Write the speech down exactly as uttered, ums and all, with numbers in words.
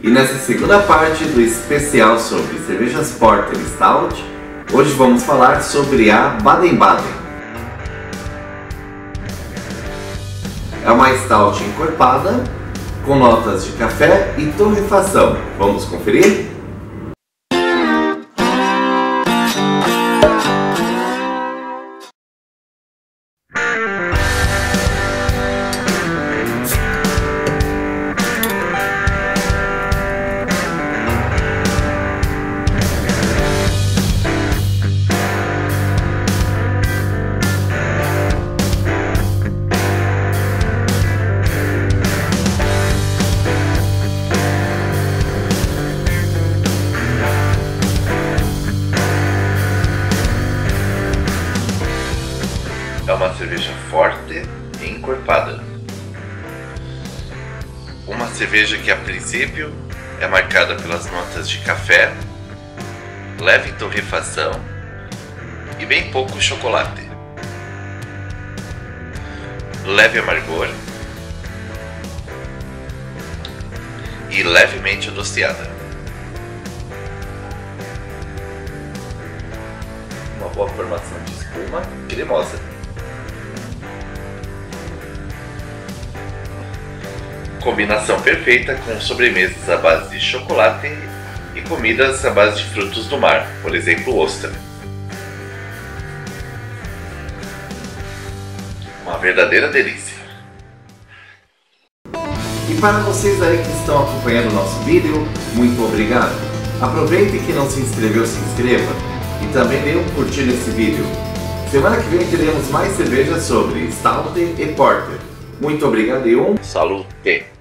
E nessa segunda parte do especial sobre cervejas Porter Stout, hoje vamos falar sobre a Baden-Baden. É uma stout encorpada, com notas de café e torrefação. Vamos conferir? É uma cerveja forte e encorpada. Uma cerveja que a princípio é marcada pelas notas de café, leve torrefação e bem pouco chocolate. Leve amargor e levemente adociada. Uma boa formação de espuma cremosa. Combinação perfeita com sobremesas à base de chocolate e comidas à base de frutos do mar, por exemplo, ostra. Uma verdadeira delícia! E para vocês aí que estão acompanhando o nosso vídeo, muito obrigado! Aproveite que não se inscreveu, se inscreva e também dê um curtir nesse vídeo. Semana que vem teremos mais cervejas sobre Stout e Porter. Muito obrigado e um salute!